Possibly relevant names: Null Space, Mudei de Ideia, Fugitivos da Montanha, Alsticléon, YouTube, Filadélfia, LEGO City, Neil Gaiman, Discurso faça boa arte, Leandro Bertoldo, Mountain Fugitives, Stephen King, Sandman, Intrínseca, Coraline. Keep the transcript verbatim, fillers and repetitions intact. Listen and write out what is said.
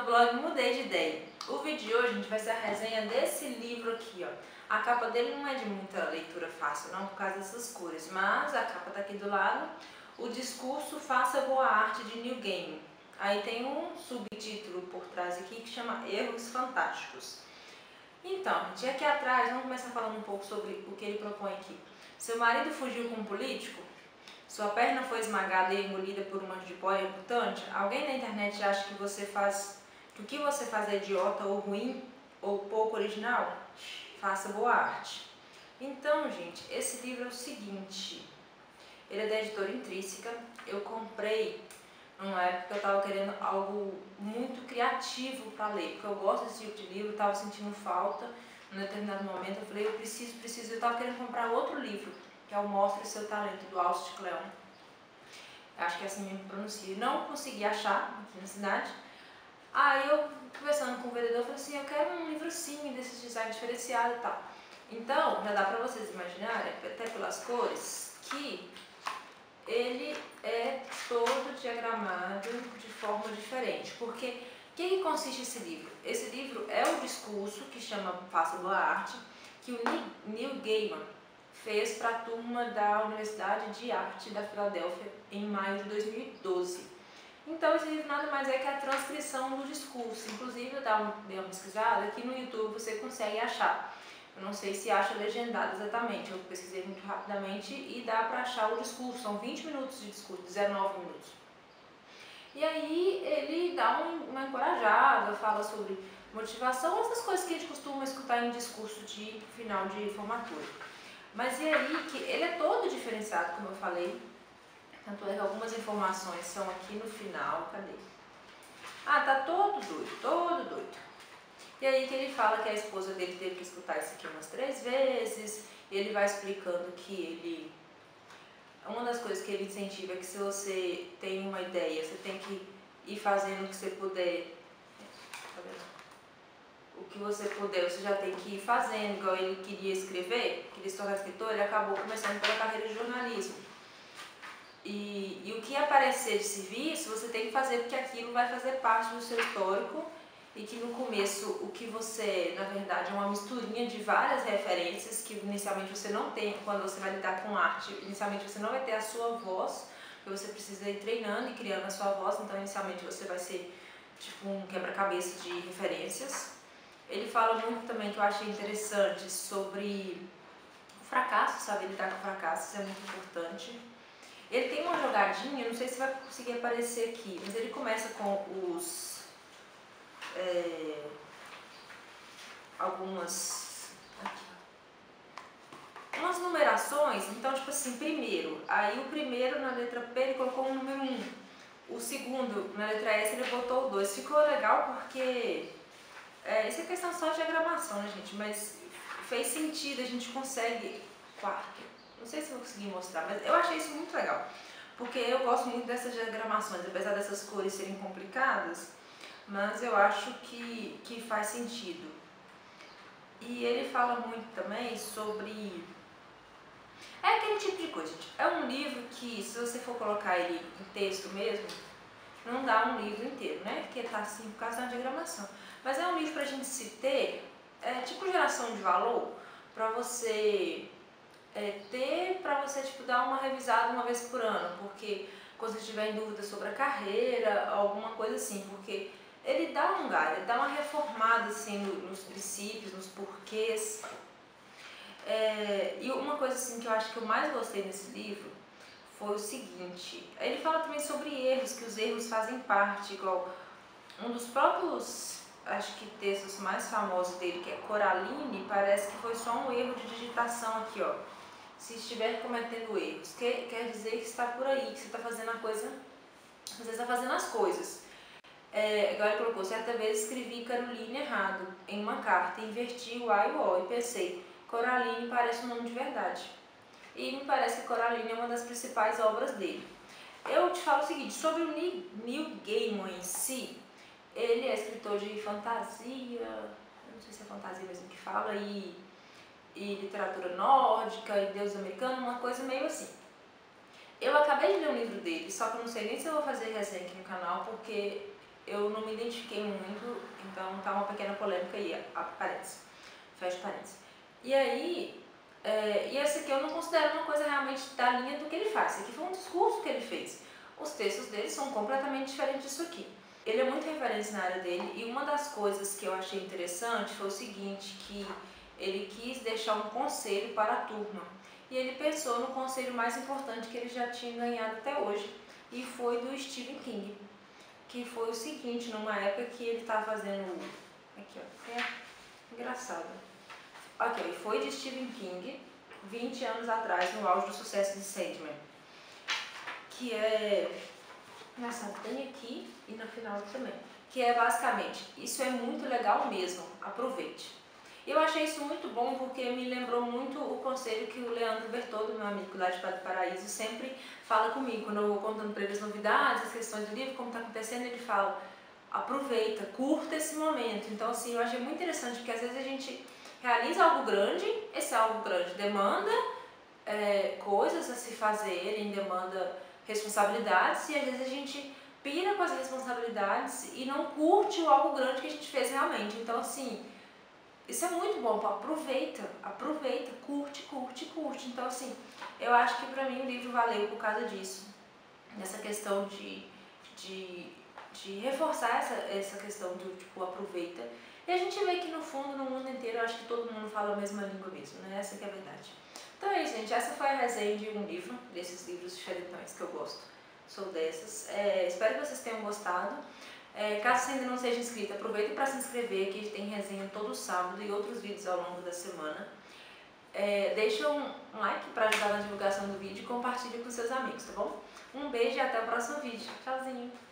no blog Mudei de Ideia. O vídeo de hoje a gente vai ser a resenha desse livro aqui, ó. A capa dele não é de muita leitura fácil, não, por causa dessas cores, mas a capa tá aqui do lado. O discurso Faça Boa Arte, de Neil Gaiman. Aí tem um subtítulo por trás aqui que chama Erros Fantásticos. Então, de aqui atrás, vamos começar falando um pouco sobre o que ele propõe aqui. Seu marido fugiu com um político? Sua perna foi esmagada e engolida por um monte de pó e mutante? Alguém na internet acha que você faz, que o que você faz é idiota ou ruim ou pouco original? Faça boa arte. Então, gente, esse livro é o seguinte. Ele é da editora Intrínseca. Eu comprei numa época que eu estava querendo algo muito criativo para ler, porque eu gosto desse tipo de livro, estava sentindo falta. Em um determinado momento eu falei, eu preciso, preciso, eu estava querendo comprar outro livro, que é o Mostre Seu Talento, do Alsticléon. Acho que é assim mesmo que pronuncia. Não consegui achar aqui na cidade. Aí eu, conversando com o vendedor, falei assim, eu quero um livro sim, desses design diferenciado e tal. Então, já dá para vocês imaginarem, até pelas cores, que ele é todo diagramado de forma diferente. Porque o que, que consiste esse livro? Esse livro é o discurso que chama Faça Boa Arte, que o Neil Gaiman fez para a turma da Universidade de Arte da Filadélfia em maio de dois mil e doze. Então esse livro nada mais é que a transcrição do discurso. Inclusive eu dei uma pesquisada que no YouTube você consegue achar. Eu não sei se acha legendado exatamente, eu pesquisei muito rapidamente e dá para achar o discurso, são vinte minutos de discurso, dezenove minutos. E aí ele dá um, uma encorajada, fala sobre motivação, essas coisas que a gente costuma escutar em discurso de final de formatura. Mas e aí que ele é todo diferenciado, como eu falei, tanto é que algumas informações são aqui no final, cadê? Ah, tá todo doido, todo doido. E aí que ele fala que a esposa dele teve que escutar isso aqui umas três vezes, e ele vai explicando que ele... Uma das coisas que ele incentiva é que se você tem uma ideia, você tem que ir fazendo o que você puder. Tá vendo? O que você puder, você já tem que ir fazendo, igual ele queria escrever, queria se tornar escritor, ele acabou começando pela carreira de jornalismo. E, e o que aparecer de serviço, você tem que fazer porque aquilo vai fazer parte do seu histórico, e que no começo o que você, na verdade, é uma misturinha de várias referências que inicialmente você não tem, quando você vai lidar com arte, inicialmente você não vai ter a sua voz, porque você precisa ir treinando e criando a sua voz, então inicialmente você vai ser tipo um quebra-cabeça de referências. Ele fala muito também, que eu achei interessante, sobre o fracasso, saber lidar com fracassos é muito importante. Ele tem uma jogadinha, não sei se vai conseguir aparecer aqui, mas ele começa com os... É, algumas aqui, umas numerações, então tipo assim, primeiro, aí o primeiro na letra P ele colocou o número um, o segundo na letra S ele botou o dois, ficou legal porque é, isso é questão só de diagramação, né, gente, mas fez sentido, a gente consegue quarto, não sei se eu vou conseguir mostrar, mas eu achei isso muito legal, porque eu gosto muito dessas diagramações, apesar dessas cores serem complicadas, mas eu acho que, que faz sentido. E ele fala muito também sobre... É aquele tipo de coisa, gente. É um livro que, se você for colocar ele em texto mesmo, não dá um livro inteiro, né? Porque tá assim, por causa da diagramação. Mas é um livro pra gente se ter, é, tipo geração de valor, pra você é, ter, pra você tipo, dar uma revisada uma vez por ano, porque quando você tiver em dúvida sobre a carreira, alguma coisa assim, porque... Ele dá um lugar, ele dá uma reformada assim, nos princípios, nos porquês. É, e uma coisa assim, que eu acho que eu mais gostei nesse livro foi o seguinte. Ele fala também sobre erros, que os erros fazem parte, igual um dos próprios, acho que textos mais famosos dele, que é Coraline, parece que foi só um erro de digitação aqui, ó. Se estiver cometendo erros, que, quer dizer que está por aí, que você está fazendo a coisa, você está fazendo as coisas. É, agora ele colocou, certa vez escrevi Caroline errado em uma carta, inverti o A e o O e pensei, Coraline parece um nome de verdade. E me parece que Coraline é uma das principais obras dele. Eu te falo o seguinte, sobre o Neil Gaiman em si, ele é escritor de fantasia, não sei se é fantasia mesmo que fala, e, e literatura nórdica, e deus americano, uma coisa meio assim. Eu acabei de ler um livro dele, só que eu não sei nem se eu vou fazer resenha aqui no canal, porque... eu não me identifiquei muito, então tá uma pequena polêmica aí, parênteses, fecha parênteses. E aí, é, e essa aqui eu não considero uma coisa realmente da linha do que ele faz, esse aqui foi um discurso que ele fez. Os textos dele são completamente diferentes disso aqui. Ele é muito referência na área dele, e uma das coisas que eu achei interessante foi o seguinte, que ele quis deixar um conselho para a turma, e ele pensou no conselho mais importante que ele já tinha ganhado até hoje, e foi do Stephen King, que foi o seguinte, numa época que ele estava fazendo... Aqui, ó, é engraçado. Ok, foi de Stephen King, vinte anos atrás, no auge do sucesso de Sandman, que é... Nessa tem aqui e no final também. Que é basicamente, isso é muito legal mesmo, aproveite. Eu achei isso muito bom porque me lembrou muito o conselho que o Leandro Bertoldo, meu amigo lá de Paraíso, sempre fala comigo. Quando eu vou contando para ele as novidades, as questões do livro, como está acontecendo, ele fala, aproveita, curta esse momento. Então assim, eu achei muito interessante porque às vezes a gente realiza algo grande, esse algo grande demanda é, coisas a se fazerem, demanda... responsabilidades, e às vezes a gente pira com as responsabilidades e não curte o algo grande que a gente fez realmente. Então assim, isso é muito bom, aproveita, aproveita, curte, curte, curte. Então assim, eu acho que pra mim o livro valeu por causa disso, nessa questão de, de, de reforçar essa, essa questão do tipo, aproveita. E a gente vê que no fundo, no mundo inteiro, eu acho que todo mundo fala a mesma língua mesmo, né? Essa que é a verdade. Então é isso, gente. Essa foi a resenha de um livro, desses livros diferentões que eu gosto. Sou dessas. É, espero que vocês tenham gostado. É, caso você ainda não seja inscrito, aproveita para se inscrever, que tem resenha todo sábado e outros vídeos ao longo da semana. É, deixa um like para ajudar na divulgação do vídeo e compartilhe com seus amigos, tá bom? Um beijo e até o próximo vídeo. Tchauzinho!